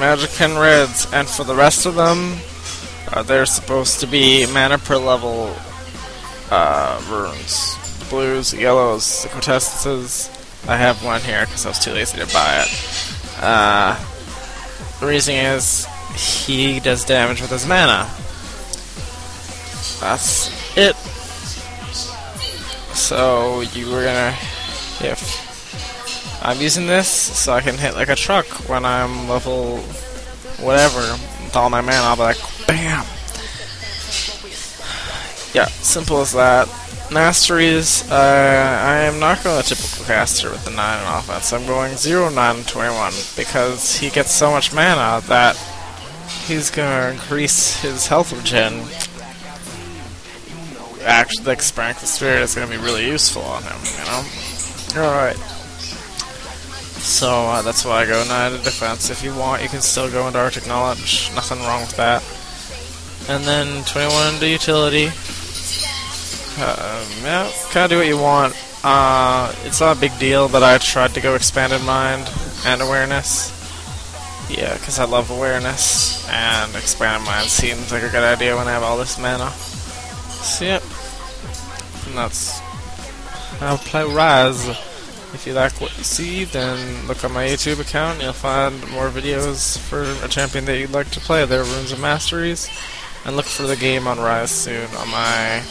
magic pin reds, and for the rest of them, they're supposed to be mana per level runes. Blues, yellows, the Cortesses. I have one here because I was too lazy to buy it. The reason is he does damage with his mana. That's it. So you were gonna, if I'm using this so I can hit like a truck when I'm level whatever with all my mana, I'll be like, BAM! Yeah, simple as that. Masteries, I am not going a typical caster with the 9 in offense. I'm going 0, 9, and 21 because he gets so much mana that he's gonna increase his health regen. Actually, the Strength of Spirit is gonna be really useful on him, you know? Alright. So that's why I go 9 to defense. If you want, you can still go into Arctic Knowledge. Nothing wrong with that. And then 21 into utility. Yeah, kind of do what you want. It's not a big deal, but I tried to go Expanded Mind and Awareness. Yeah, because I love Awareness, and Expanded Mind seems like a good idea when I have all this mana. So yep. And that's... I'll play Ryze. If you like what you see, then look on my YouTube account and you'll find more videos for a champion that you'd like to play. There are runes and masteries. And look for the game on Ryze soon on my...